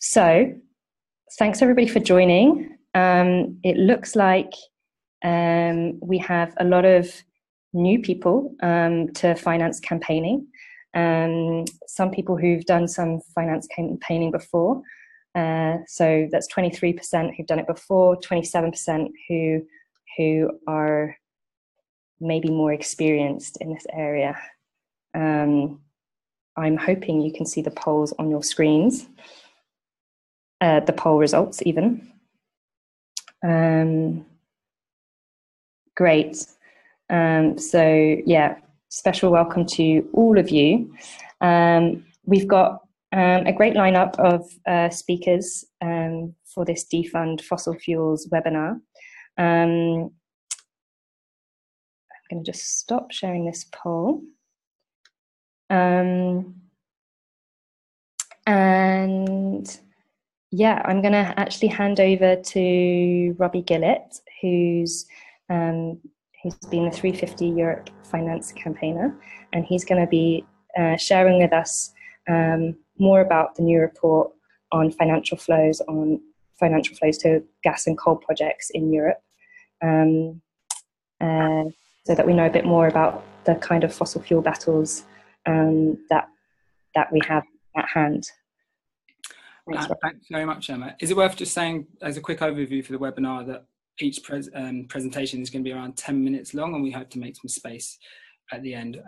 So thanks everybody for joining. It looks like we have a lot of new people to finance campaigning. Some people who've done some finance campaigning before. So that's 23% who've done it before, 27% who are maybe more experienced in this area. I'm hoping you can see the polls on your screens, the poll results even. Great. So yeah, special welcome to all of you. We've got a great lineup of speakers for this Defund Fossil Fuels webinar. I'm going to just stop sharing this poll. And yeah, I'm going to actually hand over to Robbie Gillett, who's been the 350 Europe finance campaigner, and he's going to be sharing with us more about the new report on financial flows to gas and coal projects in Europe, so that we know a bit more about the kind of fossil fuel battles that we have at hand. Thanks very much, Emma. Is it worth just saying, as a quick overview for the webinar, that each presentation is going to be around 10 minutes long, and we hope to make some space at the end,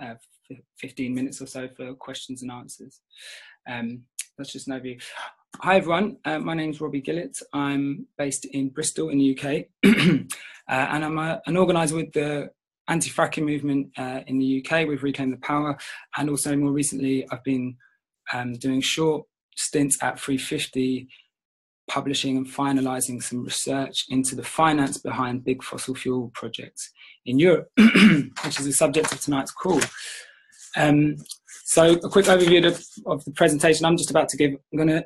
15 minutes or so, for questions and answers. That's just an overview. Hi everyone, my name's Robbie Gillett. I'm based in Bristol in the UK, and I'm an organiser with the anti-fracking movement in the UK with Reclaim the Power, and also more recently I've been doing short stints at 350 publishing and finalising some research into the finance behind big fossil fuel projects in Europe, which is the subject of tonight's call. So a quick overview of the presentation I'm just about to give. I'm going to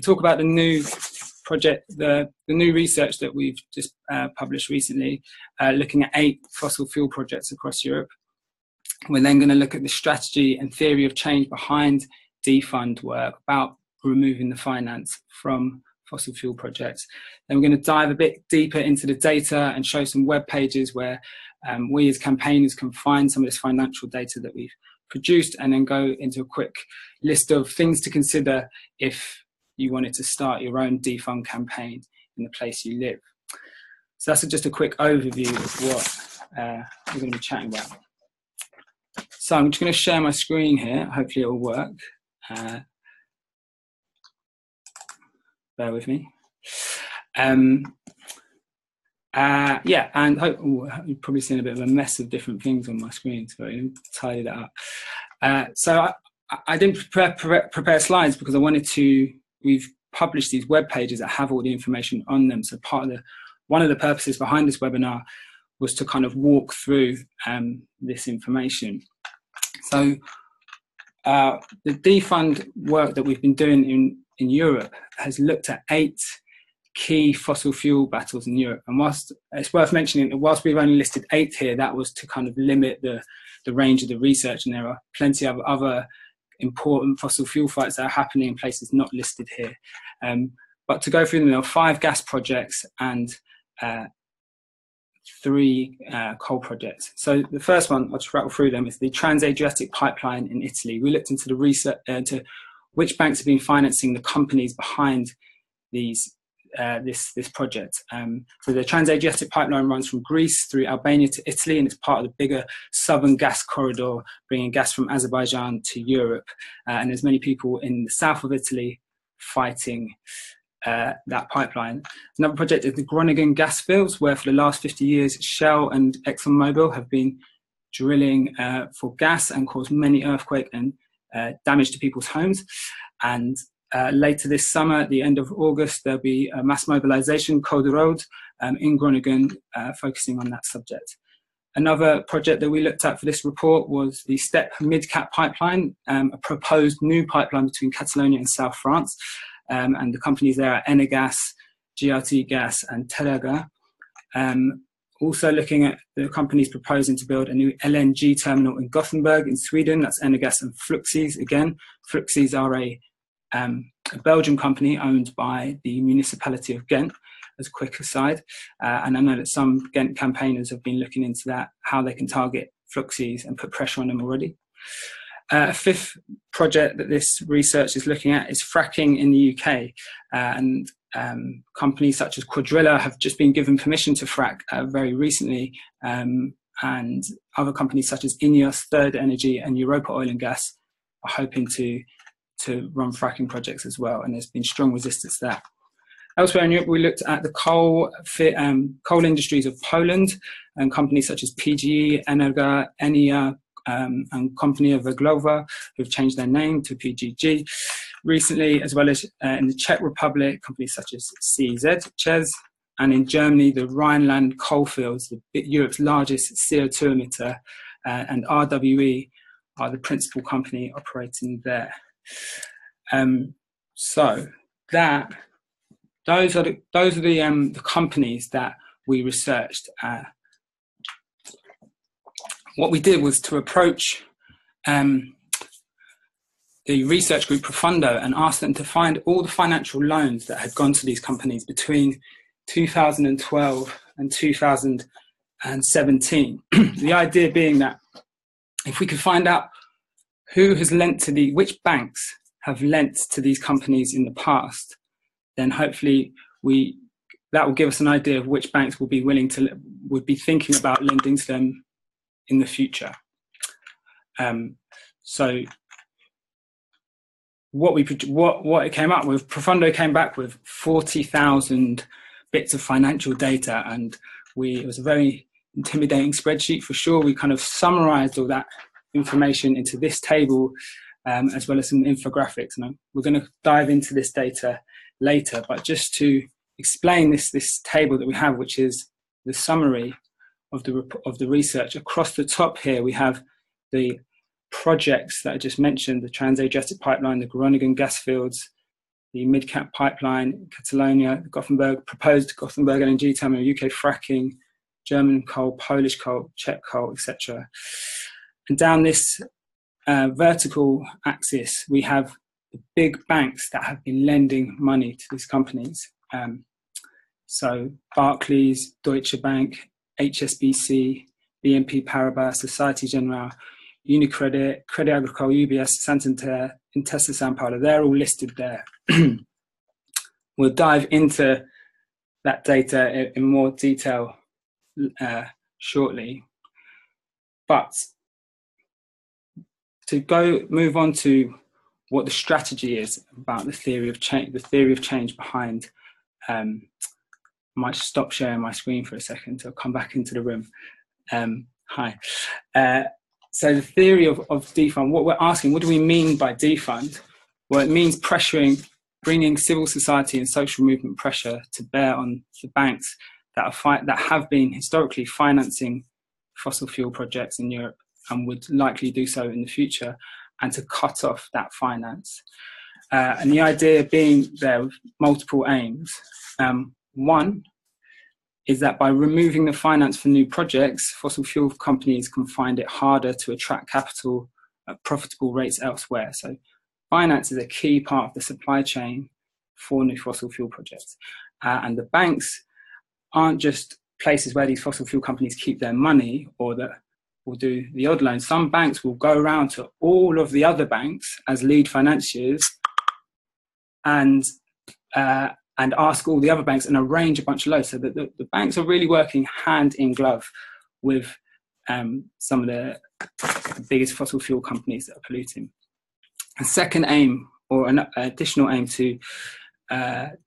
talk about the new project, the new research that we've just published recently, looking at 8 fossil fuel projects across Europe. We're then going to look at the strategy and theory of change behind defund work about removing the finance from fossil fuel projects. Then we're going to dive a bit deeper into the data and show some web pages where we as campaigners can find some of this financial data that we've produced, and then go into a quick list of things to consider if you wanted to start your own defund campaign in the place you live. So that's just a quick overview of what we're going to be chatting about. So I'm just going to share my screen here. Hopefully it will work. Bear with me. Yeah, and you've probably seen a bit of a mess of different things on my screen, so I'm tidy that up. So I didn't prepare slides because I wanted to. We've published these web pages that have all the information on them. So one of the purposes behind this webinar was to kind of walk through this information. So the defund work that we've been doing in Europe has looked at 8 key fossil fuel battles in Europe. And whilst it's worth mentioning that whilst we've only listed 8 here, that was to kind of limit the range of the research, and there are plenty of other important fossil fuel fights that are happening in places not listed here. But to go through them, there are 5 gas projects and 3 coal projects. So the first one, I'll just rattle through them, is the Trans Adriatic Pipeline in Italy. We looked into the research into which banks have been financing the companies behind these this project. So the Trans Adriatic Pipeline runs from Greece through Albania to Italy, and it's part of the bigger southern gas corridor, bringing gas from Azerbaijan to Europe. And there's many people in the south of Italy fighting that pipeline. Another project is the Groningen gas fields, where for the last 50 years Shell and ExxonMobil have been drilling for gas and caused many earthquakes and damage to people's homes. And later this summer, at the end of August, there'll be a mass mobilisation, Code Rood, in Groningen, focusing on that subject. Another project that we looked at for this report was the STEP MidCat pipeline, a proposed new pipeline between Catalonia and South France, and the companies there are Enagás, GRT Gas and Telega. Also looking at the companies proposing to build a new LNG terminal in Gothenburg in Sweden. That's Enagás and Fluxys again. Fluxys are a a Belgian company owned by the municipality of Ghent, as a quick aside. And I know that some Ghent campaigners have been looking into that, how they can target Fluxys and put pressure on them already. A fifth project that this research is looking at is fracking in the UK. And companies such as Quadrilla have just been given permission to frack very recently. And other companies such as Ineos, Third Energy and Europa Oil and Gas are hoping to run fracking projects as well, and there's been strong resistance to that. Elsewhere in Europe, we looked at the coal industries of Poland, and companies such as PGE, Enagás, Enia, and Company of Węglowa, who've changed their name to PGG recently, as well as in the Czech Republic, companies such as CZ, and in Germany, the Rhineland coalfields, Europe's largest CO2 emitter, and RWE are the principal company operating there. So those are the companies that we researched. What we did was to approach the research group Profundo and ask them to find all the financial loans that had gone to these companies between 2012 and 2017. The idea being that if we could find out who has lent to which banks have lent to these companies in the past, then hopefully that will give us an idea of which banks will be thinking about lending to them in the future. So what it came up with, Profundo came back with 40,000 bits of financial data, and it was a very intimidating spreadsheet for sure. We kind of summarized all that information into this table, as well as some infographics, and we're going to dive into this data later. But just to explain this table that we have, which is the summary of the research. Across the top here, we have the projects that I just mentioned: the Trans Adriatic Pipeline, the Groningen gas fields, the MidCat pipeline, Catalonia, Gothenburg, proposed Gothenburg LNG terminal, UK fracking, German coal, Polish coal, Czech coal, etc. And down this vertical axis, we have the big banks that have been lending money to these companies. So Barclays, Deutsche Bank, HSBC, BNP Paribas, Societe Generale, UniCredit, Credit Agricole, UBS, Santander, Intesa Sanpaolo, they're all listed there. We'll dive into that data in more detail shortly. But move on to what the strategy is about the theory of change behind. I might stop sharing my screen for a second. I'll come back into the room. Hi. So the theory of defund, what we're asking, what do we mean by defund? Well, it means bringing civil society and social movement pressure to bear on the banks that have been historically financing fossil fuel projects in Europe and would likely do so in the future, and to cut off that finance. And the idea being there are multiple aims. One is that by removing the finance for new projects, fossil fuel companies can find it harder to attract capital at profitable rates elsewhere. So finance is a key part of the supply chain for new fossil fuel projects. And the banks aren't just places where these fossil fuel companies keep their money or that will do the odd loan. Some banks will go around to all of the other banks as lead financiers and ask all the other banks and arrange a bunch of loans, so that the banks are really working hand in glove with some of the biggest fossil fuel companies that are polluting. A second aim, or an additional aim to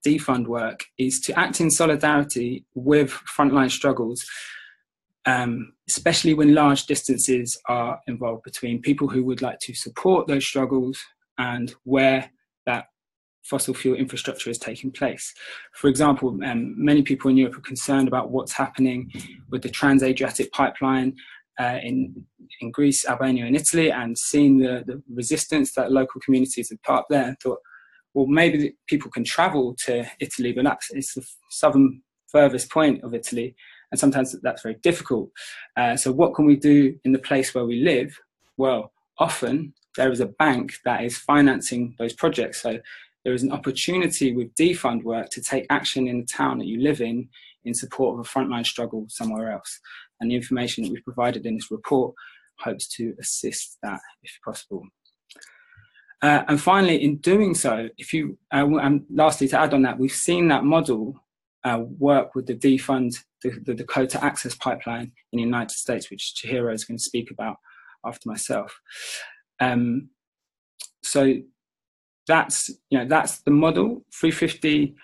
defund work, is to act in solidarity with frontline struggles, especially when large distances are involved between people who would like to support those struggles and where that fossil fuel infrastructure is taking place. For example, many people in Europe are concerned about what's happening with the Trans Adriatic Pipeline in Greece, Albania and Italy, and seeing the resistance that local communities have put up there, and thought, well, maybe people can travel to Italy, but it's the southern furthest point of Italy, and sometimes that's very difficult. So what can we do in the place where we live? Well, often there is a bank that is financing those projects. So there is an opportunity with defund work to take action in the town that you live in support of a frontline struggle somewhere else. And the information that we've provided in this report hopes to assist that if possible. And finally, in doing so, if you, and lastly to add on that, we've seen that model work with the defund, the Dakota Access Pipeline in the United States, which Chihiro is going to speak about after myself. So that's, you know, that's the model. 350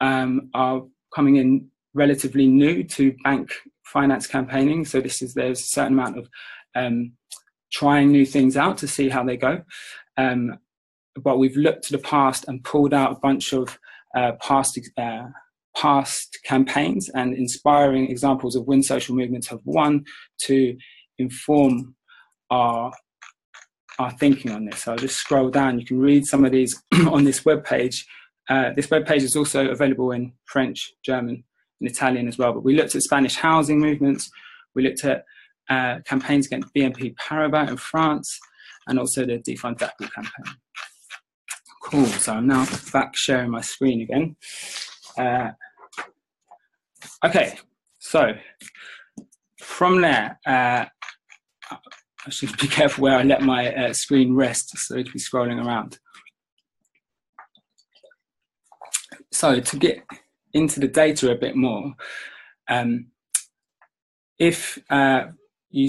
are coming in relatively new to bank finance campaigning. So this is, there's a certain amount of trying new things out to see how they go. But we've looked to the past and pulled out a bunch of past campaigns and inspiring examples of when social movements have won to inform our thinking on this. So I'll just scroll down. You can read some of these on this webpage. This webpage is also available in French, German, and Italian as well. But we looked at Spanish housing movements. We looked at campaigns against BNP Paribas in France, and also the Defund Fossil campaign. Cool, so I'm now back sharing my screen again. Okay, so from there, I should be careful where I let my screen rest so it can be scrolling around. So to get into the data a bit more, if you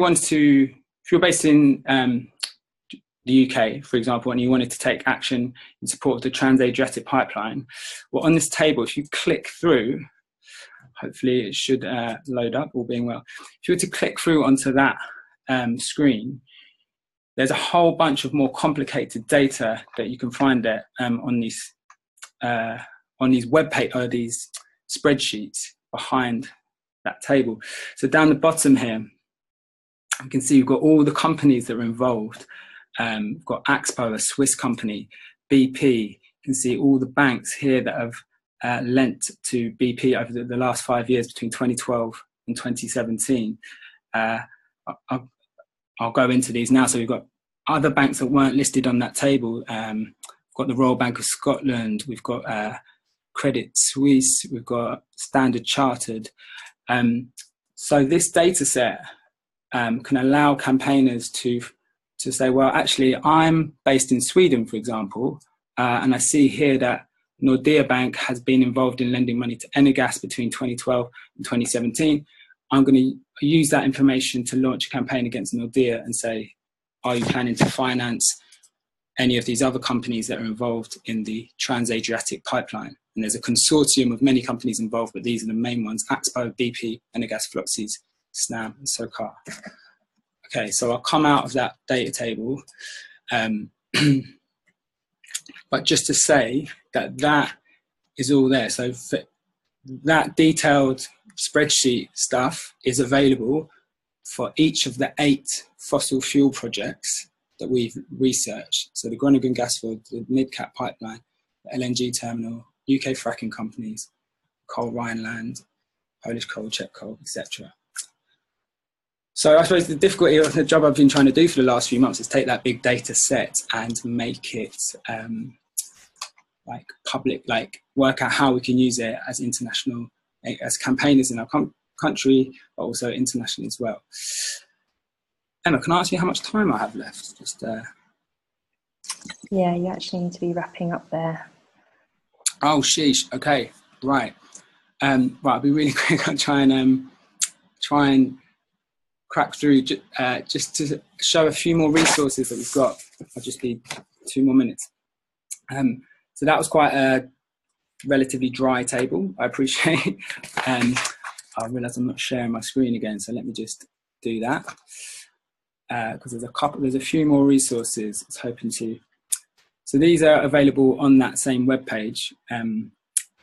want to, if you're based in the UK, for example, and you wanted to take action in support of the Trans Adriatic Pipeline, well, on this table, if you click through, hopefully it should load up, all being well. If you were to click through onto that screen, there's a whole bunch of more complicated data that you can find there on these web page or these spreadsheets behind that table. So down the bottom here, you can see you've got all the companies that are involved. We've got Axpo, a Swiss company, BP. You can see all the banks here that have lent to BP over the last 5 years between 2012 and 2017. I'll go into these now. So we've got other banks that weren't listed on that table. We've got the Royal Bank of Scotland. We've got Credit Suisse. We've got Standard Chartered. So this data set can allow campaigners to say, well, actually, I'm based in Sweden, for example, and I see here that Nordea Bank has been involved in lending money to Enagás between 2012 and 2017. I'm going to use that information to launch a campaign against Nordea and say, are you planning to finance any of these other companies that are involved in the Trans Adriatic Pipeline? And there's a consortium of many companies involved, but these are the main ones: Axpo, BP, Enagás, Fluxys, Snam, and Socar. Okay, so I'll come out of that data table, but just to say that that is all there. So that detailed spreadsheet stuff is available for each of the 8 fossil fuel projects that we've researched. So the Groningen gasfield, the MidCat pipeline, the LNG terminal, UK fracking companies, Coal Rhineland, Polish coal, Czech coal, etc. So I suppose the difficulty of the job I've been trying to do for the last few months is take that big data set and make it like public, like work out how we can use it as international, as campaigners in our country, but also internationally as well. Emma, can I ask you how much time I have left? Just yeah, you actually need to be wrapping up there. Oh, sheesh. Okay, right. Right, I'll be really quick. I'll try and crack through just to show a few more resources that we've got. I'll just be 2 more minutes. So that was quite a relatively dry table, I appreciate. I realise I'm not sharing my screen again, so let me just do that. Because there's a few more resources I was hoping to. So these are available on that same webpage.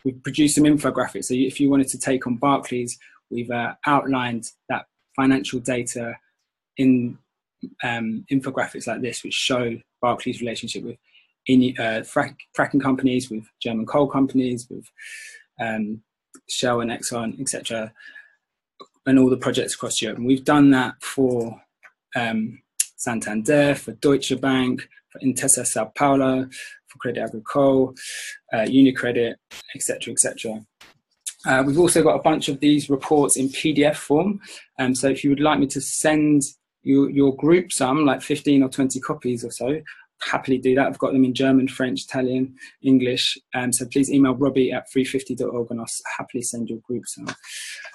We've produced some infographics. So if you wanted to take on Barclays, we've outlined that financial data in infographics like this, which show Barclays' relationship with fracking companies, with German coal companies, with Shell and Exxon, etc., and all the projects across Europe. And we've done that for Santander, for Deutsche Bank, for Intesa Sao Paulo, for Credit Agricole, UniCredit, etc., etc. We've also got a bunch of these reports in PDF form. So if you would like me to send your group some, like 15 or 20 copies or so, happily do that. I've got them in German, French, Italian, English. So please email robbie@350.org and I'll happily send your group some.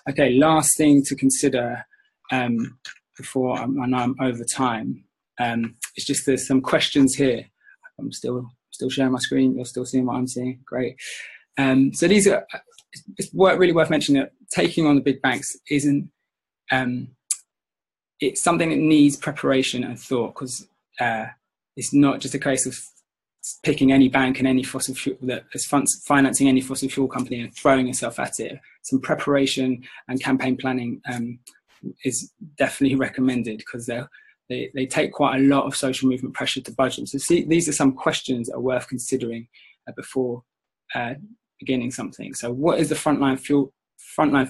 Okay, last thing to consider before I know I'm over time. It's just there's some questions here. I'm still sharing my screen. You're still seeing what I'm seeing. Great. So these are, it's really worth mentioning that taking on the big banks isn't, it's something that needs preparation and thought, because it's not just a case of picking any bank and any fossil fuel that is financing any fossil fuel company and throwing yourself at it. Some preparation and campaign planning is definitely recommended, because they take quite a lot of social movement pressure to budget. So see, these are some questions that are worth considering before beginning something. So what is the frontline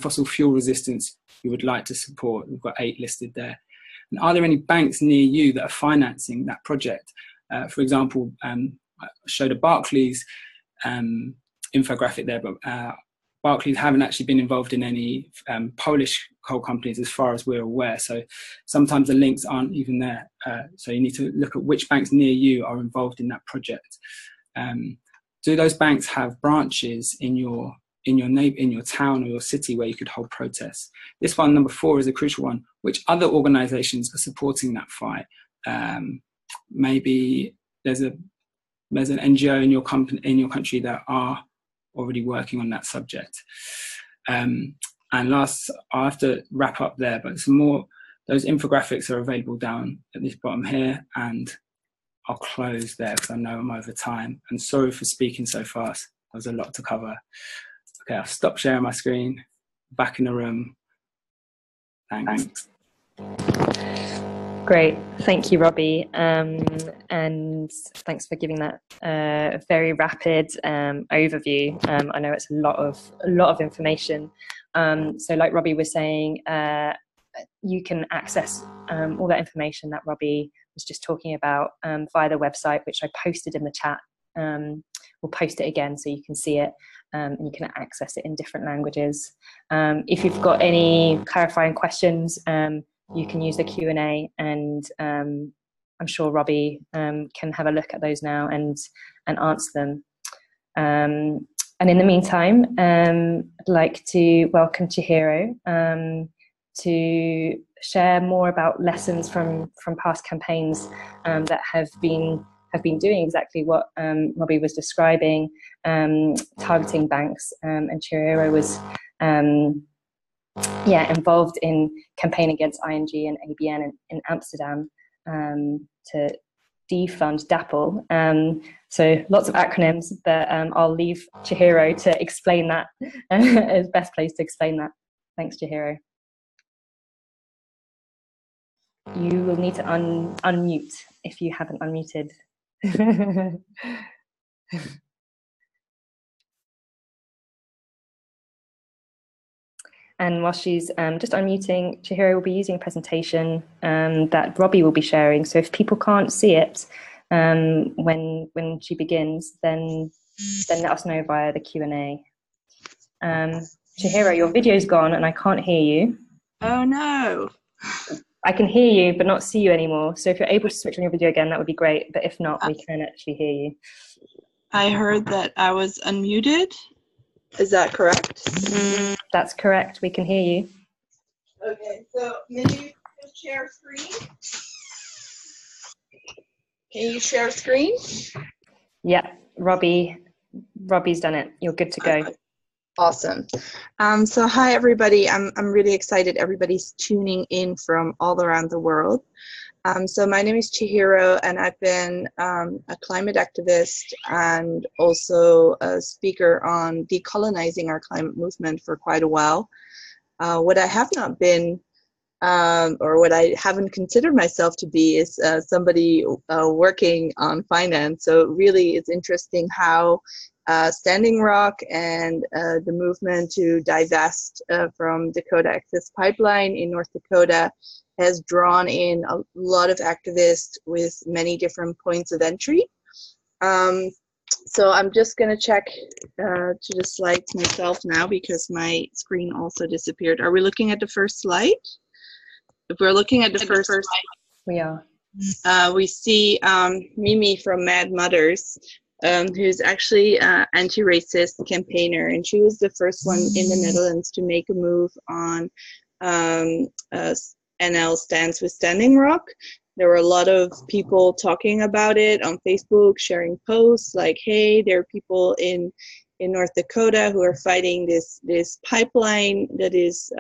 fossil fuel resistance you would like to support? We've got 8 listed there. And are there any banks near you that are financing that project? For example, I showed a Barclays infographic there, but Barclays haven't actually been involved in any Polish coal companies as far as we're aware. So sometimes the links aren't even there. So you need to look at which banks near you are involved in that project. Do those banks have branches in your town or your city where you could hold protests? This one, number 4, is a crucial one. Which other organisations are supporting that fight? Maybe there's an NGO in your country that are already working on that subject. And last, I have to wrap up there, but some more. Those infographics are available down at this bottom here, and I'll close there because I know I'm over time. And sorry for speaking so fast. There was a lot to cover. Okay, I'll stop sharing my screen. Back in the room. Thanks. Great. Thank you, Robbie. And thanks for giving that very rapid overview. I know it's a lot of information. So like Robbie was saying, you can access all that information that Robbie was just talking about via the website, which I posted in the chat. We'll post it again so you can see it, and you can access it in different languages. If you've got any clarifying questions, you can use the Q&A, and I'm sure Robbie can have a look at those now and answer them. And in the meantime, I'd like to welcome Chihiro to share more about lessons from past campaigns that have been doing exactly what Robbie was describing, targeting banks, and Chihiro was involved in campaign against ING and ABN in Amsterdam to defund DAPL. So lots of acronyms, but I'll leave Chihiro to explain that. It's the best place to explain that. Thanks, Chihiro. You will need to unmute if you haven't unmuted. And while she's just unmuting, Chihiro will be using a presentation that Robbie will be sharing. So if people can't see it when she begins, then let us know via the Q&A. Chihiro, your video's gone and I can't hear you. Oh no. I can hear you, but not see you anymore. So if you're able to switch on your video again, that would be great. But if not, we can actually hear you. I heard that I was unmuted. Is that correct? That's correct. We can hear you. Okay, so can you share screen? Can you share screen? Yeah, Robbie's done it. You're good to go. Awesome. So hi everybody. I'm really excited everybody's tuning in from all around the world. So my name is Chihiro, and I've been a climate activist and also a speaker on decolonizing our climate movement for quite a while. What I have not been or what I haven't considered myself to be, is somebody working on finance. So really, it's interesting how Standing Rock and the movement to divest from Dakota Access Pipeline in North Dakota has drawn in a lot of activists with many different points of entry. So I'm just going to check to the slides myself now, because my screen also disappeared. Are we looking at the first slide? If we're looking at the first slide, we are. We see Mimi from Mad Mothers, who's actually an anti-racist campaigner, and she was the first one in the Netherlands to make a move on NL stands with Standing Rock. There were a lot of people talking about it on Facebook, sharing posts like, hey, there are people in North Dakota who are fighting this pipeline that is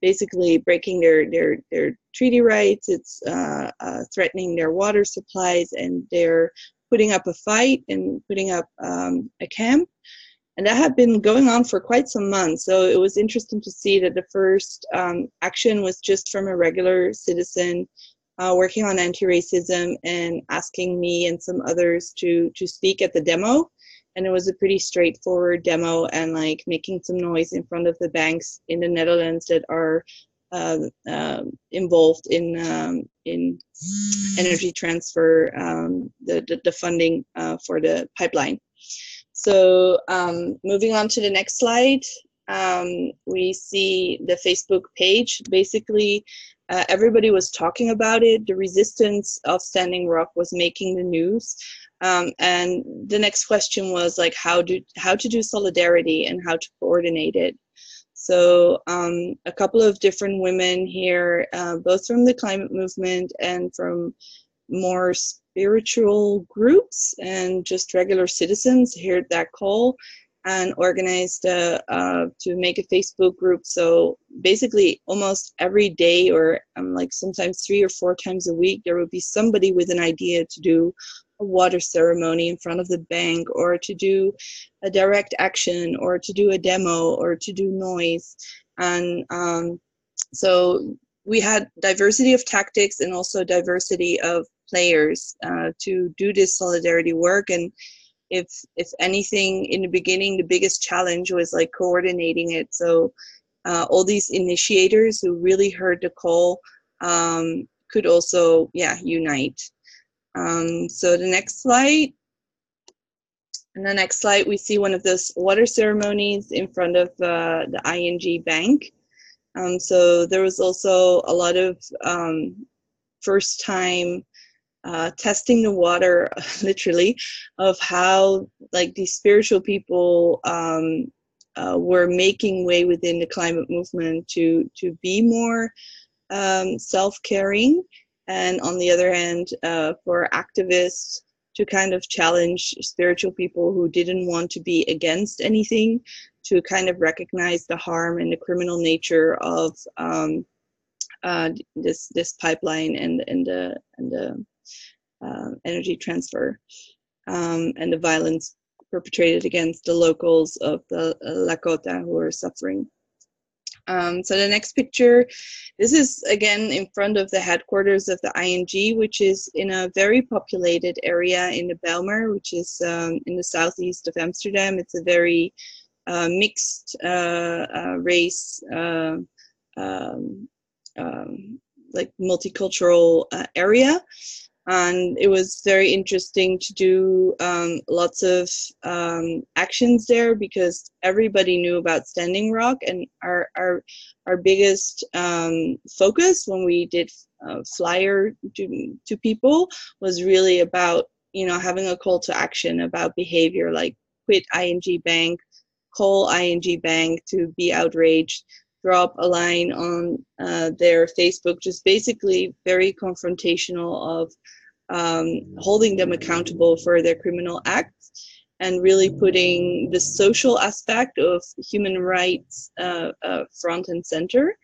basically breaking their treaty rights. It's threatening their water supplies, and they're putting up a fight and putting up a camp. And that had been going on for quite some months. So it was interesting to see that the first action was just from a regular citizen working on anti-racism and asking me and some others to speak at the demo. And it was a pretty straightforward demo, and like making some noise in front of the banks in the Netherlands that are involved in Energy Transfer, the funding for the pipeline. So moving on to the next slide, we see the Facebook page. Basically, everybody was talking about it. The resistance of Standing Rock was making the news. And the next question was like, how to do solidarity and how to coordinate it. So a couple of different women here, both from the climate movement and from more spiritual groups and just regular citizens, heard that call and organized to make a Facebook group. So basically almost every day, or like sometimes 3 or 4 times a week, there would be somebody with an idea to do a water ceremony in front of the bank, or to do a direct action, or to do a demo, or to do noise. And so we had diversity of tactics and also diversity of players to do this solidarity work. And if anything, in the beginning, the biggest challenge was like coordinating it. So all these initiators who really heard the call could also, yeah, unite. So the next slide. In the next slide, we see one of those water ceremonies in front of the ING bank. So there was also a lot of first time testing the water, literally, of how like these spiritual people were making way within the climate movement to be more self-caring. And on the other hand, for activists to kind of challenge spiritual people who didn't want to be against anything, to kind of recognize the harm and the criminal nature of this pipeline and the energy transfer and the violence perpetrated against the locals of the Lakota who are suffering. So the next picture, this is again in front of the headquarters of the ING, which is in a very populated area in the Bijlmer, which is in the southeast of Amsterdam. It's a very mixed race, like multicultural area. And it was very interesting to do lots of actions there, because everybody knew about Standing Rock. And our biggest focus when we did flyer to people was really about, you know, having a call to action about behavior, like quit ING Bank, call ING Bank to be outraged, drop a line on their Facebook, just basically very confrontational of holding them accountable for their criminal acts, and really putting the social aspect of human rights front and center.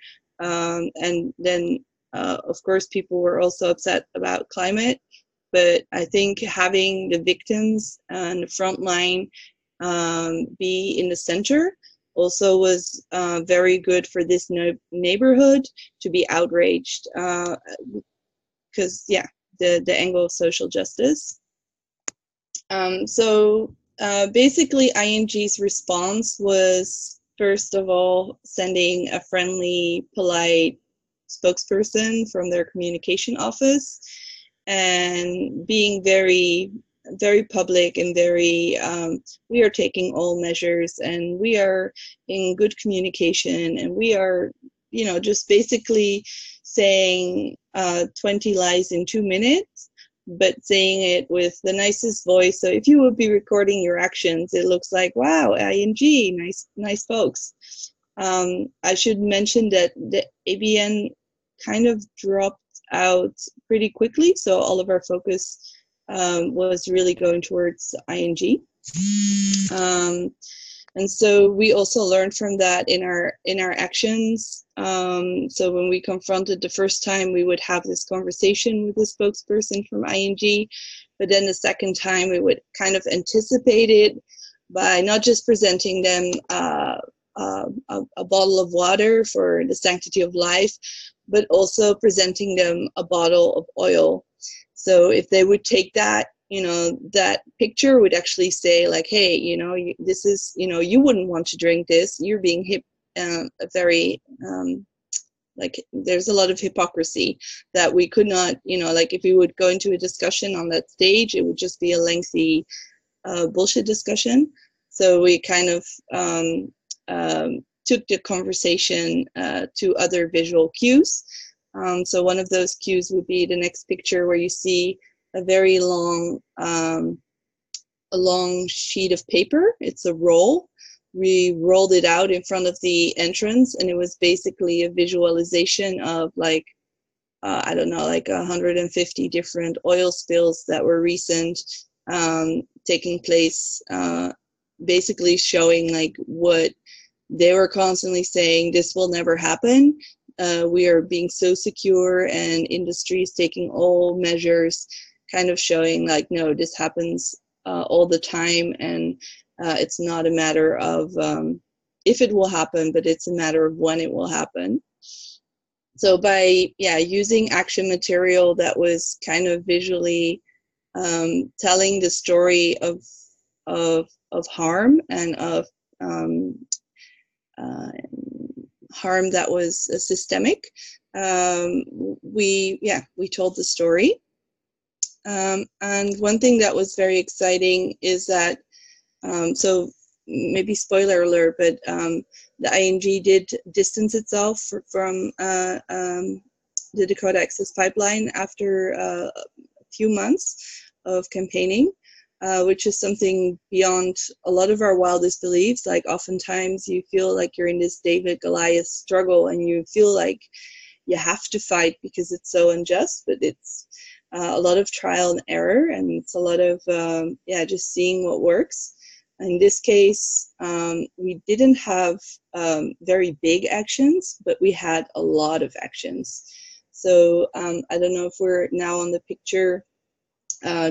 And then, of course, people were also upset about climate, but I think having the victims and the front line be in the center also was very good for this neighborhood to be outraged, because yeah, the angle of social justice. So basically ING's response was, first of all, sending a friendly, polite spokesperson from their communication office and being very, very public and very, we are taking all measures and we are in good communication and we are, you know, just basically saying 20 lies in 2 minutes, but saying it with the nicest voice. So if you would be recording your actions, it looks like, wow, ING, nice folks. I should mention that the ABN kind of dropped out pretty quickly, so all of our focus was really going towards ING. And so we also learned from that in our actions. So when we confronted the first time, we would have this conversation with the spokesperson from ING, but then the second time we would kind of anticipate it by not just presenting them a bottle of water for the sanctity of life, but also presenting them a bottle of oil. So if they would take that, you know, that picture would actually say like, hey, you know, this is, you know, you wouldn't want to drink this. You're being very, there's a lot of hypocrisy that we could not, you know, like if we would go into a discussion on that stage, it would just be a lengthy bullshit discussion. So we kind of took the conversation to other visual cues. So one of those cues would be the next picture where you see a very long, a long sheet of paper. It's a roll. We rolled it out in front of the entrance, and it was basically a visualization of like, I don't know, like 150 different oil spills that were recent, taking place, basically showing like what they were constantly saying, this will never happen. We are being so secure and industry is taking all measures, kind of showing like, no, this happens all the time. And it's not a matter of if it will happen, but it's a matter of when it will happen. So by, yeah, using action material that was kind of visually telling the story of harm and of harm that was systemic, we told the story. And one thing that was very exciting is that, so maybe spoiler alert, but the ING did distance itself from the Dakota Access Pipeline after a few months of campaigning, which is something beyond a lot of our wildest beliefs. Like oftentimes you feel like you're in this David Goliath struggle and you feel like you have to fight because it's so unjust, but it's a lot of trial and error, and it's a lot of, yeah, just seeing what works. In this case, we didn't have very big actions, but we had a lot of actions. So I don't know if we're now on the picture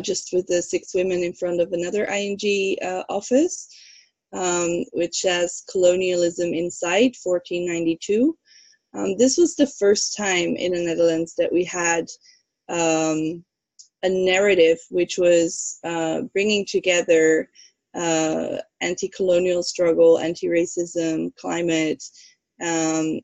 just with the 6 women in front of another ING office, which has colonialism inside 1492. This was the first time in the Netherlands that we had a narrative which was bringing together anti-colonial struggle, anti-racism, climate,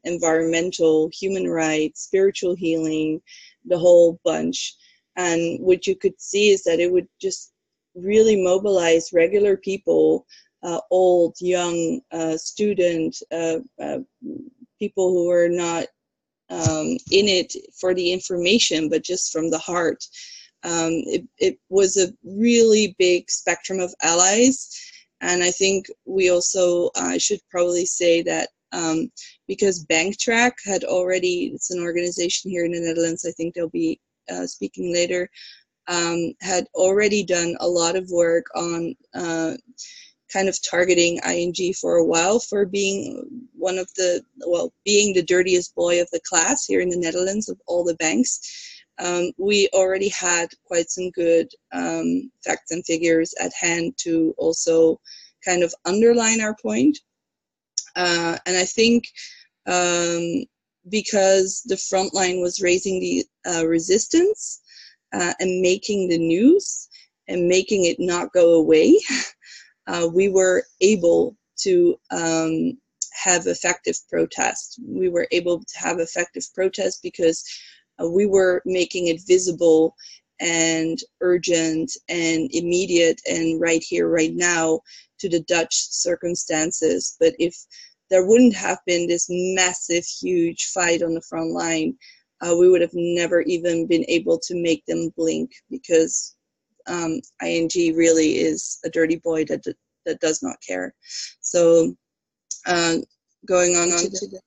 environmental, human rights, spiritual healing, the whole bunch. And what you could see is that it would just really mobilize regular people, old, young, student, people who were not in it for the information, but just from the heart. It was a really big spectrum of allies. And I think we also, I should probably say that because BankTrack had already, it's an organization here in the Netherlands, I think they'll be speaking later, had already done a lot of work on kind of targeting ING for a while for being one of the, well, being the dirtiest boy of the class here in the Netherlands of all the banks. We already had quite some good facts and figures at hand to also kind of underline our point. And I think because the front line was raising the resistance and making the news and making it not go away, we were able to have effective protest. We were able to have effective protest because we were making it visible and urgent and immediate and right here, right now to the Dutch circumstances. But if there wouldn't have been this massive, huge fight on the front line, we would have never even been able to make them blink, because ING really is a dirty boy that does not care. So going on to the...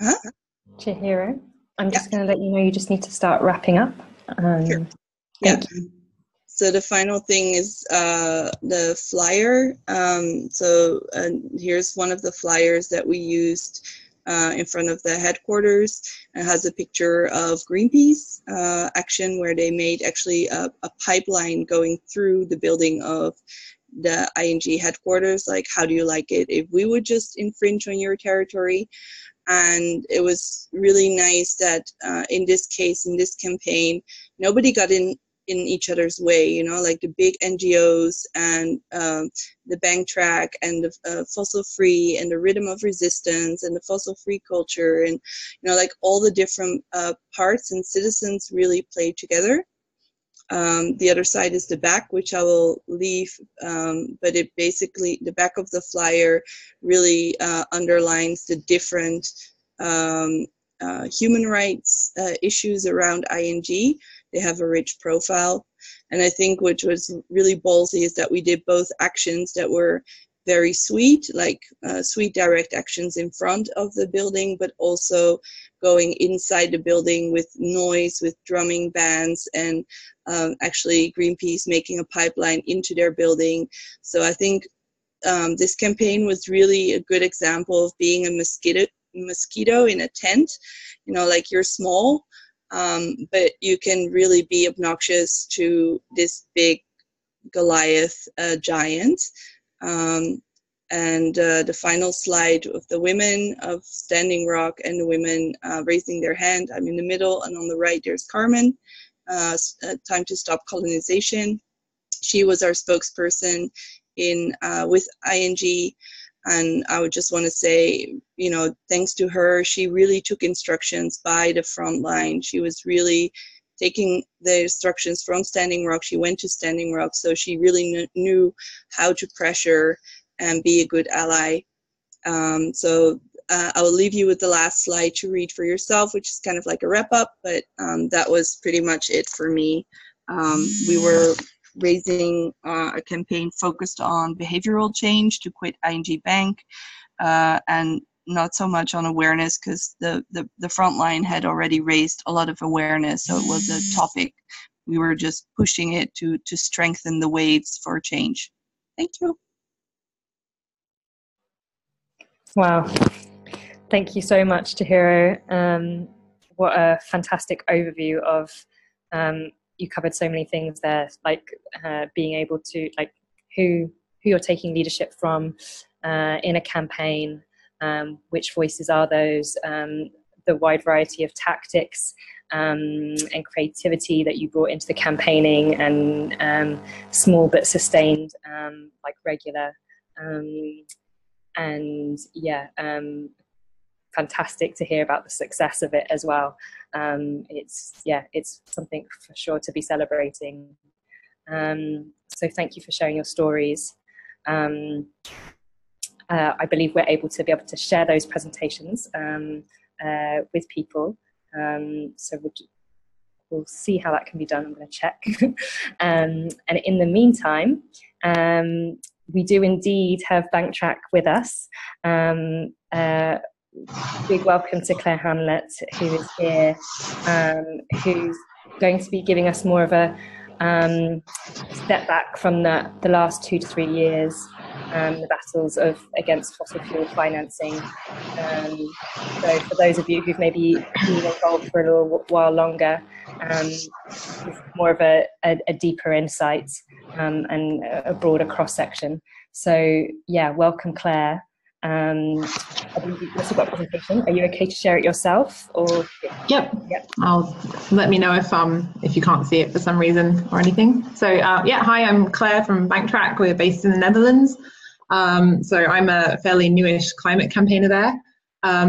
Huh? Chihiro, I'm just going to let you know you just need to start wrapping up. Sure. Yeah. So the final thing is the flyer. So here's one of the flyers that we used in front of the headquarters. It has a picture of Greenpeace action, where they made actually a pipeline going through the building of the ING headquarters. Like, how do you like it if we would just infringe on your territory? And it was really nice that in this case, in this campaign, nobody got in each other's way, you know, like the big NGOs and the BankTrack and the fossil free and the rhythm of resistance and the fossil free culture, and, you know, like all the different parts and citizens really played together. The other side is the back, which I will leave, but it basically, the back of the flyer really underlines the different human rights issues around ING. They have a rich profile. And I think which was really ballsy is that we did both actions that were very sweet, like sweet direct actions in front of the building, but also going inside the building with noise, with drumming bands, and actually Greenpeace making a pipeline into their building. So I think this campaign was really a good example of being a mosquito in a tent. You know, like, you're small, but you can really be obnoxious to this big Goliath giant. And the final slide of the women of Standing Rock and the women raising their hand. I'm in the middle, and on the right there's Carmen, Time to Stop Colonization. She was our spokesperson in with ING, and I would just want to say, you know, thanks to her, she really took instructions by the front line. She was really taking the instructions from Standing Rock. She went to Standing Rock, so she really knew how to pressure and be a good ally. So I will leave you with the last slide to read for yourself, which is kind of like a wrap up, but that was pretty much it for me. We were raising a campaign focused on behavioral change to quit ING Bank, and not so much on awareness, because the front line had already raised a lot of awareness. So it was a topic. We were just pushing it to strengthen the waves for change. Thank you. Wow. Thank you so much, Chihiro. What a fantastic overview of, you covered so many things there, like being able to, like, who you're taking leadership from in a campaign, which voices are those, the wide variety of tactics and creativity that you brought into the campaigning, and small but sustained, like regular, and yeah, fantastic to hear about the success of it as well. It's something for sure to be celebrating. So thank you for sharing your stories. I believe we're able to share those presentations with people. So we'll see how that can be done. I'm going to check. And in the meantime, we do indeed have BankTrack with us. Big welcome to Claire Hamlet, who is here, who's going to be giving us more of a step back from the last 2 to 3 years, the battles against fossil fuel financing. So for those of you who've maybe been involved for a little while longer, more of a deeper insight and a broader cross-section. So yeah, welcome Claire. I think you've also got a presentation. Are you okay to share it yourself? Or yep. I'll let me know if you can't see it for some reason or anything. So hi, I'm Claire from BankTrack. We're based in the Netherlands. So I'm a fairly newish climate campaigner there.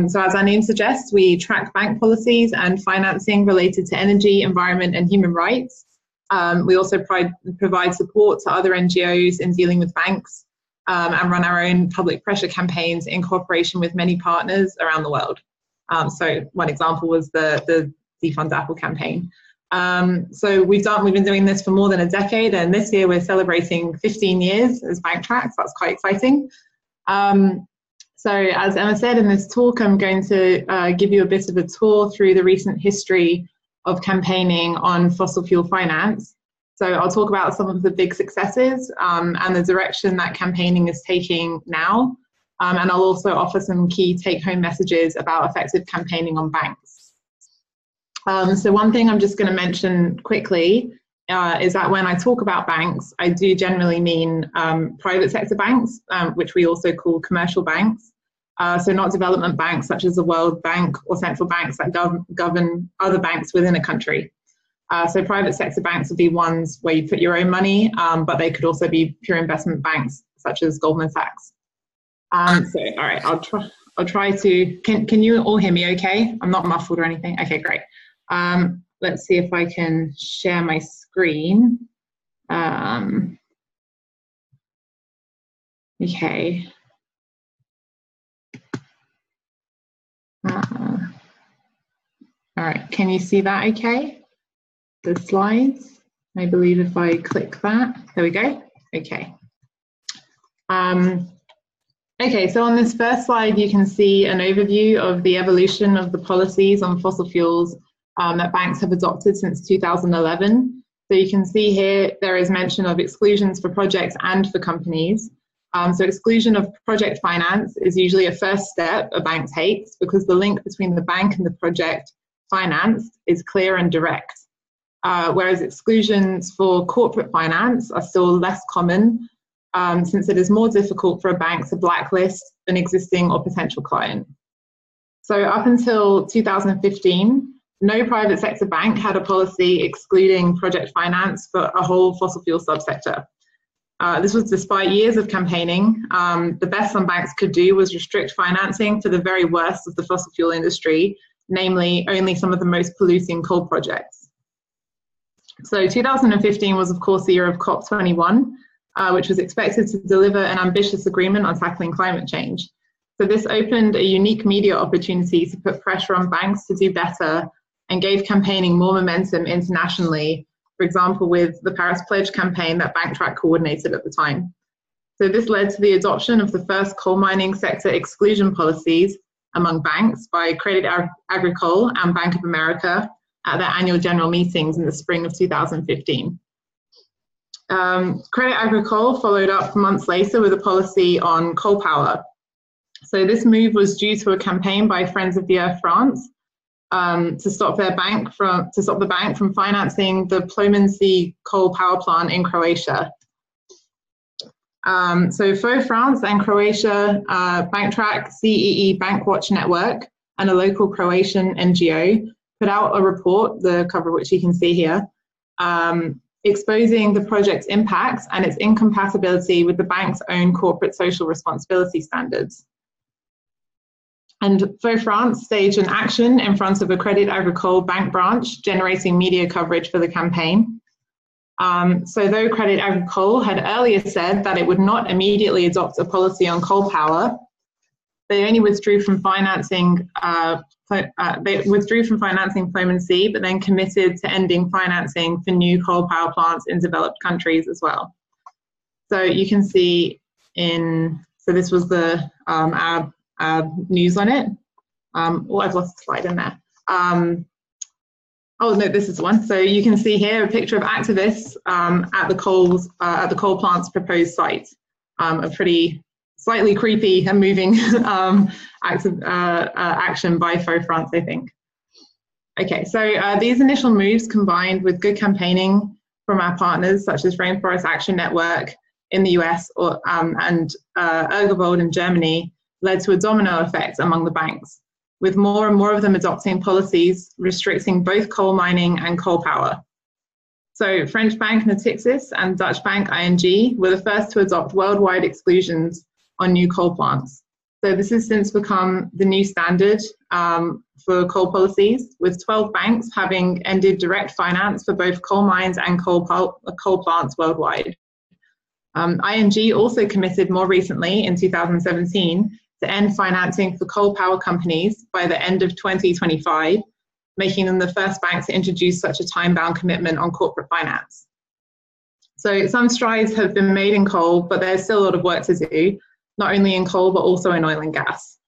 So as our name suggests, we track bank policies and financing related to energy, environment and human rights. We also provide support to other NGOs in dealing with banks and run our own public pressure campaigns in cooperation with many partners around the world. So one example was the Defund Apple campaign. So we've been doing this for more than a decade, and this year we're celebrating 15 years as BankTrack, so that's quite exciting. So as Emma said, in this talk, I'm going to give you a bit of a tour through the recent history of campaigning on fossil fuel finance. So I'll talk about some of the big successes and the direction that campaigning is taking now. And I'll also offer some key take-home messages about effective campaigning on banks. So one thing I'm just going to mention quickly is that when I talk about banks, I do generally mean private sector banks, which we also call commercial banks. So not development banks such as the World Bank or central banks that govern other banks within a country. So private sector banks would be ones where you put your own money, but they could also be pure investment banks such as Goldman Sachs. So all right, I'll try to, can you all hear me okay? I'm not muffled or anything. Okay, great. Let's see if I can share my screen. Okay. All right, can you see that okay? The slides? I believe if I click that, there we go. Okay. Okay, so on this first slide, you can see an overview of the evolution of the policies on fossil fuels that banks have adopted since 2011. So you can see here, there is mention of exclusions for projects and for companies. So exclusion of project finance is usually a first step a bank takes because the link between the bank and the project financed is clear and direct, whereas exclusions for corporate finance are still less common since it is more difficult for a bank to blacklist an existing or potential client. So up until 2015, no private sector bank had a policy excluding project finance for a whole fossil fuel subsector. This was despite years of campaigning. The best some banks could do was restrict financing to the very worst of the fossil fuel industry, namely only some of the most polluting coal projects. So 2015 was, of course, the year of COP21, which was expected to deliver an ambitious agreement on tackling climate change. So this opened a unique media opportunity to put pressure on banks to do better and gave campaigning more momentum internationally, for example, with the Paris Pledge campaign that BankTrack coordinated at the time. So this led to the adoption of the first coal mining sector exclusion policies among banks by Credit Agricole and Bank of America at their annual general meetings in the spring of 2015. Credit Agricole followed up months later with a policy on coal power. So this move was due to a campaign by Friends of the Earth France, to stop the bank from financing the Plomansi coal power plant in Croatia. So for France and Croatia, BankTrack, CEE Bankwatch Network, and a local Croatian NGO put out a report, the cover of which you can see here, exposing the project's impacts and its incompatibility with the bank's own corporate social responsibility standards. And Faux France staged an action in front of a Credit Agricole bank branch, generating media coverage for the campaign. So though Credit Agricole had earlier said that it would not immediately adopt a policy on coal power, they only withdrew from financing Plomansi, but then committed to ending financing for new coal power plants in developed countries as well. So you can see so this was the our news on it. Oh, I've lost a slide in there. Oh no, this is one. So you can see here a picture of activists at the coal plant's proposed site. A pretty slightly creepy and moving action by Faux France, I think. Okay, so these initial moves combined with good campaigning from our partners such as Rainforest Action Network in the US and Urgewald in Germany led to a domino effect among the banks, with more and more of them adopting policies restricting both coal mining and coal power. So French bank Natixis and Dutch bank ING were the first to adopt worldwide exclusions on new coal plants. So this has since become the new standard for coal policies, with 12 banks having ended direct finance for both coal mines and coal plants worldwide. ING also committed more recently in 2017 to end financing for coal power companies by the end of 2025, making them the first bank to introduce such a time-bound commitment on corporate finance. So some strides have been made in coal, but there's still a lot of work to do, not only in coal, but also in oil and gas.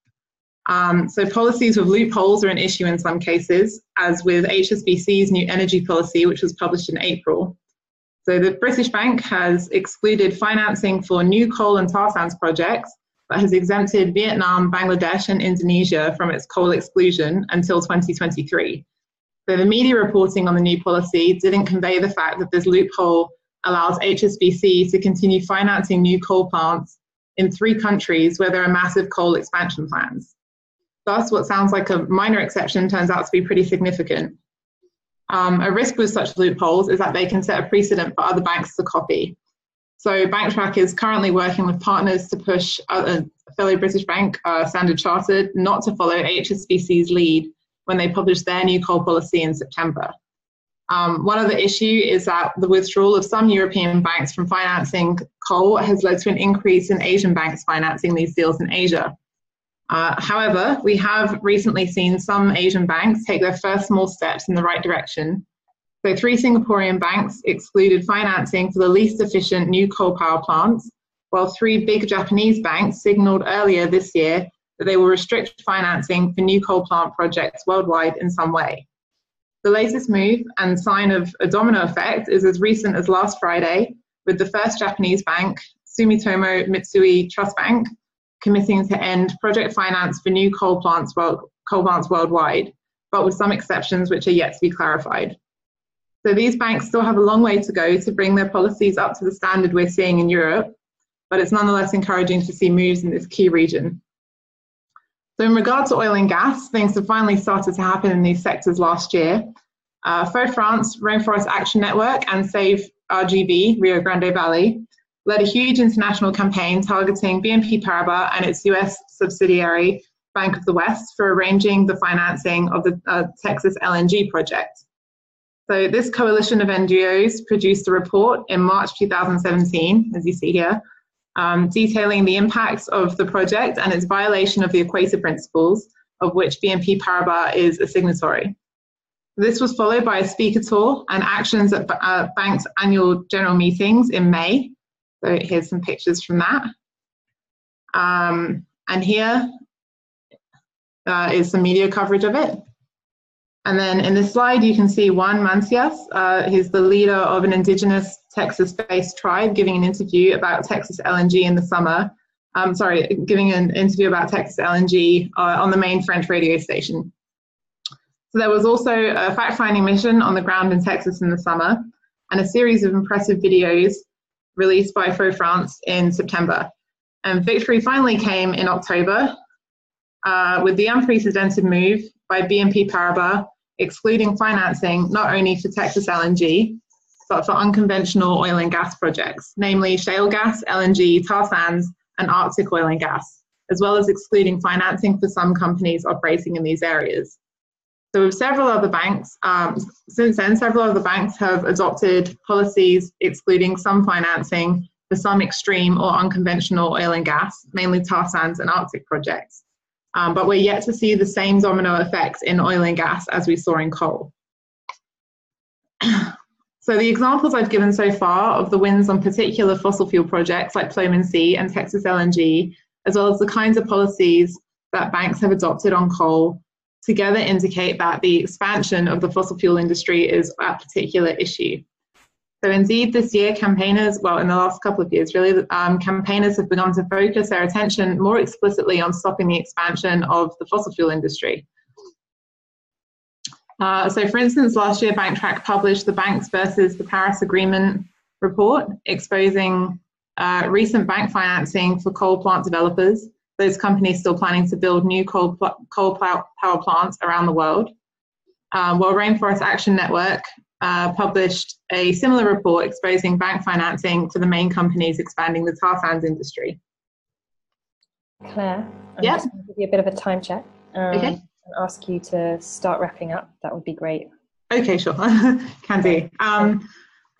So policies with loopholes are an issue in some cases, as with HSBC's new energy policy, which was published in April. So the British Bank has excluded financing for new coal and tar sands projects, but has exempted Vietnam, Bangladesh and Indonesia from its coal exclusion until 2023. So the media reporting on the new policy didn't convey the fact that this loophole allows HSBC to continue financing new coal plants in 3 countries where there are massive coal expansion plans. Thus, what sounds like a minor exception turns out to be pretty significant. A risk with such loopholes is that they can set a precedent for other banks to copy. So BankTrack is currently working with partners to push a fellow British bank, Standard Chartered, not to follow HSBC's lead when they publish their new coal policy in September. One other issue is that the withdrawal of some European banks from financing coal has led to an increase in Asian banks financing these deals in Asia. However, we have recently seen some Asian banks take their first small steps in the right direction. So 3 Singaporean banks excluded financing for the least efficient new coal power plants, while 3 big Japanese banks signaled earlier this year that they will restrict financing for new coal plant projects worldwide in some way. The latest move and sign of a domino effect is as recent as last Friday, with the first Japanese bank, Sumitomo Mitsui Trust Bank, committing to end project finance for new coal plants worldwide, but with some exceptions which are yet to be clarified. So these banks still have a long way to go to bring their policies up to the standard we're seeing in Europe, but it's nonetheless encouraging to see moves in this key region. So in regard to oil and gas, things have finally started to happen in these sectors last year. Faux France, Rainforest Action Network and Save RGB, Rio Grande Valley, led a huge international campaign targeting BNP Paribas and its US subsidiary Bank of the West for arranging the financing of the Texas LNG project. So this coalition of NGOs produced a report in March 2017, as you see here, detailing the impacts of the project and its violation of the Equator Principles, of which BNP Paribas is a signatory. This was followed by a speaker tour and actions at banks' annual general meetings in May. So here's some pictures from that. And here is some media coverage of it. And then in this slide, you can see Juan Mancias, who's the leader of an indigenous Texas-based tribe, giving an interview about Texas LNG in the summer. Giving an interview about Texas LNG on the main French radio station. So there was also a fact-finding mission on the ground in Texas in the summer, and a series of impressive videos released by Faux France in September. And victory finally came in October with the unprecedented move by BNP Paribas excluding financing not only for Texas LNG, but for unconventional oil and gas projects, namely shale gas, LNG, tar sands, and Arctic oil and gas, as well as excluding financing for some companies operating in these areas. So with several other banks, since then, several other banks have adopted policies excluding some financing for some extreme or unconventional oil and gas, mainly tar sands and Arctic projects. But we're yet to see the same domino effects in oil and gas as we saw in coal. So the examples I've given so far of the wins on particular fossil fuel projects like Plomin C and Texas LNG, as well as the kinds of policies that banks have adopted on coal, together indicate that the expansion of the fossil fuel industry is a particular issue. So indeed this year campaigners, well in the last couple of years really, campaigners have begun to focus their attention more explicitly on stopping the expansion of the fossil fuel industry. So for instance, last year BankTrack published the Banks versus the Paris Agreement report exposing recent bank financing for coal plant developers those companies still planning to build new coal power plants around the world. Well, Rainforest Action Network published a similar report exposing bank financing to the main companies expanding the tar sands industry. Claire, I'm just going to give you a bit of a time check and ask you to start wrapping up. That would be great. Okay, sure. Can do.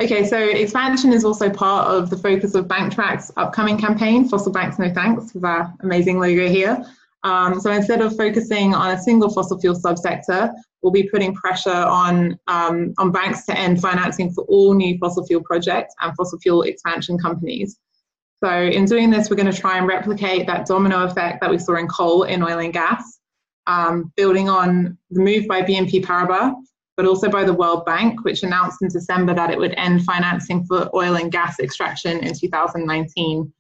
Okay, so expansion is also part of the focus of BankTrack's upcoming campaign, Fossil Banks No Thanks, with our amazing logo here. So instead of focusing on a single fossil fuel subsector, we'll be putting pressure on banks to end financing for all new fossil fuel projects and fossil fuel expansion companies. So in doing this, we're going to try and replicate that domino effect that we saw in coal in oil and gas, building on the move by BNP Paribas, but also by the World Bank, which announced in December that it would end financing for oil and gas extraction in 2019,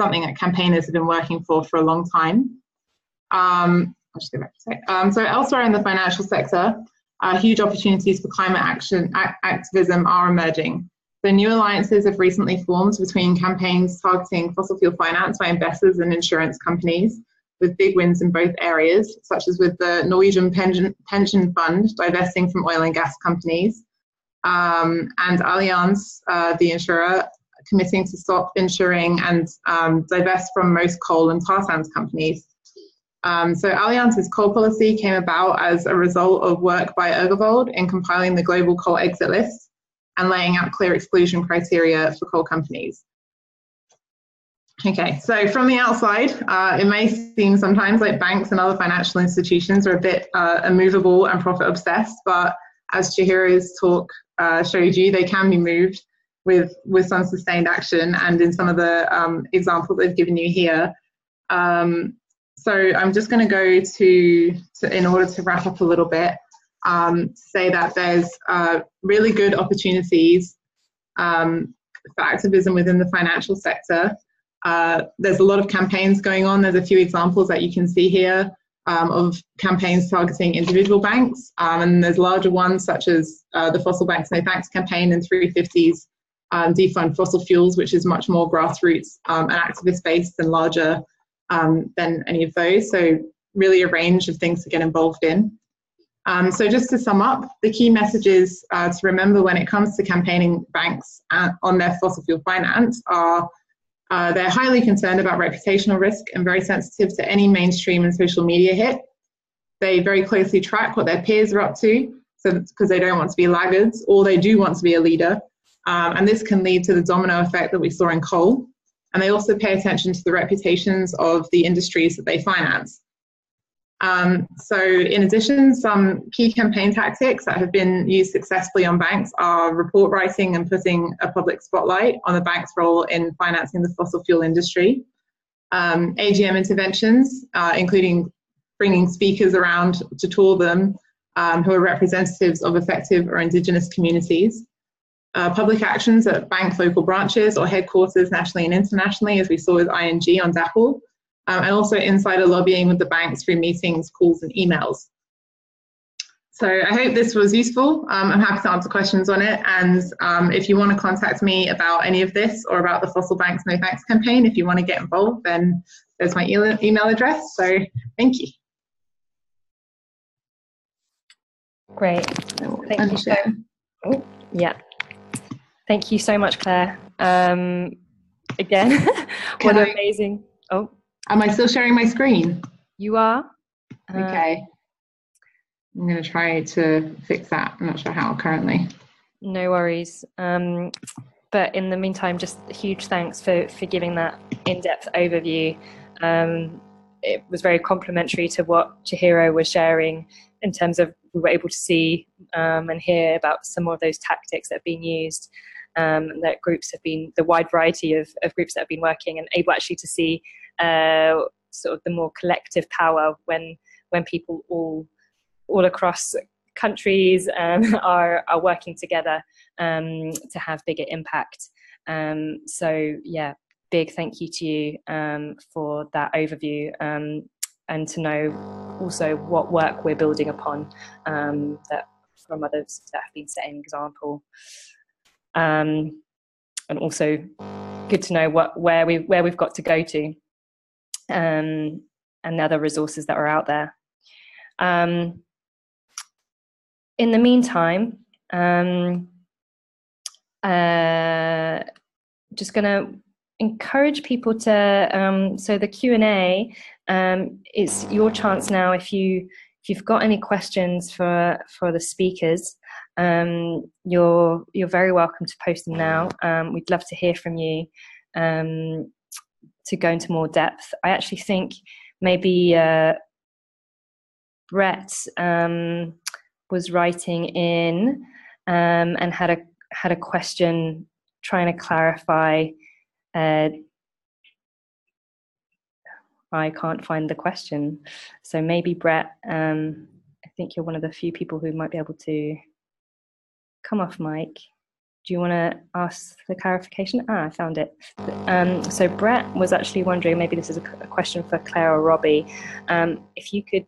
something that campaigners have been working for a long time. I'll just go back a sec. So elsewhere in the financial sector, huge opportunities for climate action activism are emerging. So new alliances have recently formed between campaigns targeting fossil fuel finance by investors and insurance companies, with big wins in both areas, such as with the Norwegian pension fund divesting from oil and gas companies, and Allianz, the insurer, committing to stop insuring and divest from most coal and tar sands companies. So Allianz's coal policy came about as a result of work by Urgewald in compiling the global coal exit list and laying out clear exclusion criteria for coal companies. Okay, so from the outside, it may seem sometimes like banks and other financial institutions are a bit immovable and profit obsessed, but as Chihiro's talk showed you, they can be moved with some sustained action, and in some of the examples they've given you here. So I'm just going to go to, in order to wrap up a little bit, say that there's really good opportunities for activism within the financial sector. There's a lot of campaigns going on. There's a few examples that you can see here of campaigns targeting individual banks, and there's larger ones such as the Fossil Banks No Thanks campaign and 350's Defund Fossil Fuels, which is much more grassroots and activist-based and larger than any of those, so really a range of things to get involved in. So just to sum up, the key messages to remember when it comes to campaigning banks on their fossil fuel finance are they're highly concerned about reputational risk and very sensitive to any mainstream and social media hit. They very closely track what their peers are up to, so because they don't want to be laggards, or they do want to be a leader. And this can lead to the domino effect that we saw in coal. And they also pay attention to the reputations of the industries that they finance. So in addition, some key campaign tactics that have been used successfully on banks are report writing and putting a public spotlight on the bank's role in financing the fossil fuel industry. AGM interventions, including bringing speakers around to tour them who are representatives of affected or indigenous communities. Public actions at bank local branches or headquarters nationally and internationally, as we saw with ING on DAPL. And also insider lobbying with the banks through meetings, calls and emails. So I hope this was useful. I'm happy to answer questions on it. And if you want to contact me about any of this or about the Fossil Banks No Thanks campaign, if you want to get involved, then there's my email address. So thank you. Great. Thank you so much. Oh, yeah. Thank you so much, Claire. Again, what an amazing... Oh. Am I still sharing my screen? You are. Okay. I'm going to try to fix that. I'm not sure how currently. No worries. But in the meantime, just huge thanks for giving that in-depth overview. It was very complimentary to what Chihiro was sharing in terms of we were able to see and hear about some of those tactics that have been used. That groups have been, the wide variety of groups that have been working, and able actually to see sort of the more collective power when people all across countries are working together to have bigger impact. So yeah, big thank you to you for that overview and to know also what work we're building upon that from others that have been setting an example. And also good to know where we've got to go to. and other resources that are out there. In the meantime, just going to encourage people to, so the Q&A is your chance now. If you've got any questions for the speakers, you're very welcome to post them now. We'd love to hear from you to go into more depth. I actually think maybe Brett was writing in and had a question trying to clarify. I can't find the question, so maybe Brett, I think you're one of the few people who might be able to come off mic. Do you want to ask the clarification? Ah, I found it. So Brett was actually wondering, maybe this is a question for Claire or Robbie, if you could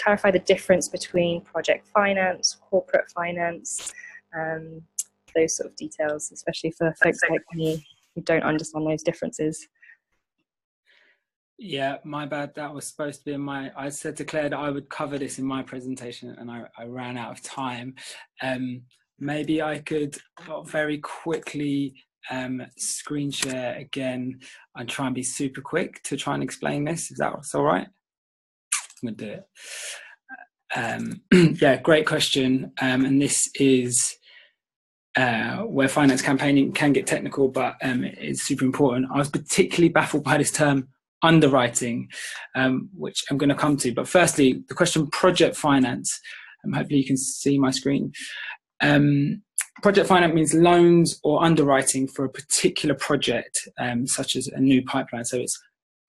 clarify the difference between project finance, corporate finance, those sort of details, especially for folks like me who don't understand those differences. Yeah, my bad. That was supposed to be in my, I said to Claire that I would cover this in my presentation and I ran out of time. Maybe I could very quickly screen share again and try and be super quick to try and explain this. Is that all right? I'm going to do it. Yeah, great question. And this is where finance campaigning can get technical, but it's super important. I was particularly baffled by this term, underwriting, which I'm going to come to. But firstly, the question project finance, hopefully you can see my screen. Project finance means loans or underwriting for a particular project, such as a new pipeline. So it's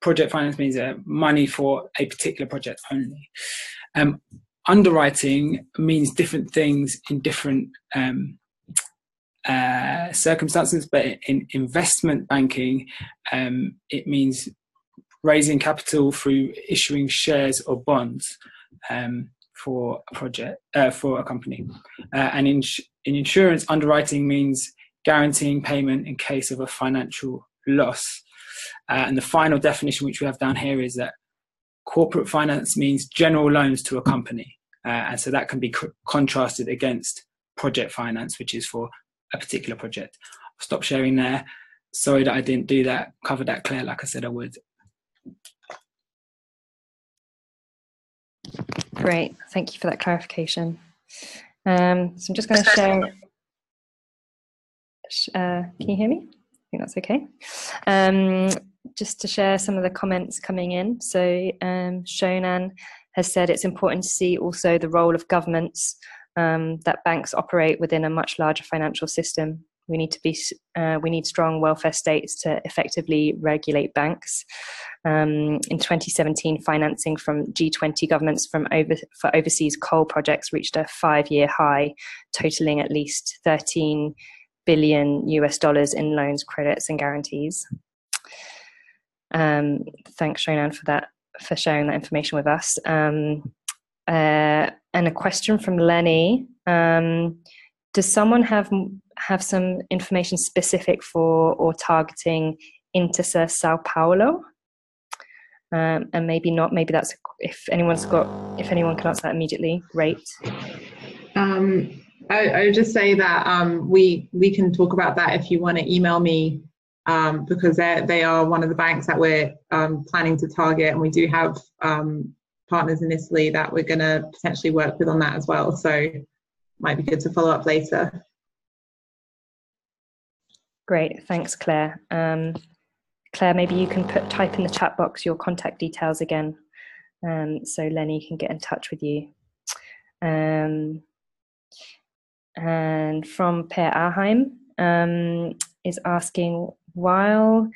project finance means money for a particular project only. Underwriting means different things in different circumstances, but in investment banking, it means raising capital through issuing shares or bonds for a project, for a company. And in insurance, underwriting means guaranteeing payment in case of a financial loss. And the final definition, which we have down here, is that corporate finance means general loans to a company. And so that can be contrasted against project finance, which is for a particular project. I'll stop sharing there. Sorry that I didn't do that, cover that, Claire, like I said I would. Great, thank you for that clarification. So I'm just going to share. Can you hear me? I think that's okay. Just to share some of the comments coming in. So Shonan has said it's important to see also the role of governments, that banks operate within a much larger financial system. We need to be. We need strong welfare states to effectively regulate banks. In 2017, financing from G20 governments for overseas coal projects reached a 5-year high, totaling at least $13 billion in loans, credits, and guarantees. Thanks, Shonan, for that, for sharing that information with us. And a question from Lenny: does someone have some information specific for or targeting Intesa Sao Paulo? And maybe not, maybe that's, if anyone can answer that immediately, great. I would just say that we can talk about that if you want to email me, because they are one of the banks that we're planning to target, and we do have partners in Italy that we're going to potentially work with on that as well. So might be good to follow up later. Great, thanks, Claire. Claire, maybe you can type in the chat box your contact details again, so Lenny can get in touch with you. And from Per Aheim is asking, while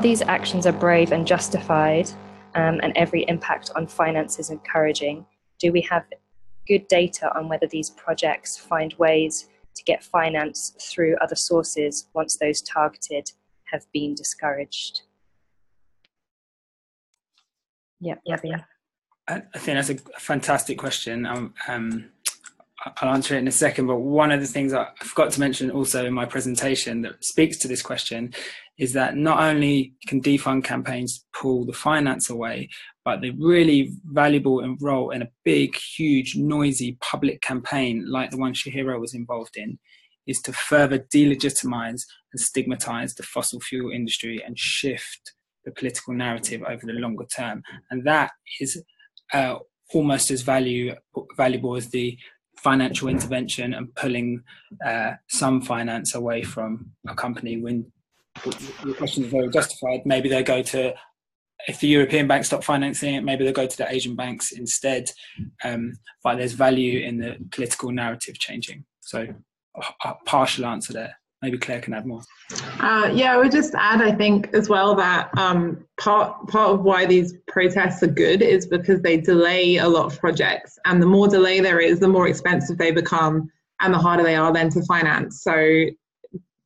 these actions are brave and justified, and every impact on finance is encouraging, do we have good data on whether these projects find ways to get finance through other sources once those targeted have been discouraged? Yeah, I think that's a fantastic question. I'll answer it in a second, but one of the things I forgot to mention also in my presentation that speaks to this question is that not only can defund campaigns pull the finance away, but the really valuable role in a big, huge, noisy public campaign like the one Chihiro was involved in is to further delegitimize and stigmatize the fossil fuel industry and shift the political narrative over the longer term. And that is almost as valuable as the financial intervention and pulling some finance away from a company. When your question is very justified, maybe they go to, if the European banks stop financing it, maybe they'll go to the Asian banks instead. But there's value in the political narrative changing. So a partial answer there. Maybe Claire can add more. Yeah, I would just add, I think, as well, that part of why these protests are good is because they delay a lot of projects. And the more delay there is, the more expensive they become and the harder they are then to finance. So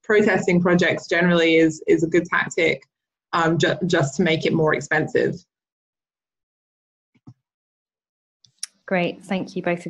protesting projects generally is a good tactic just to make it more expensive. Great. Thank you both.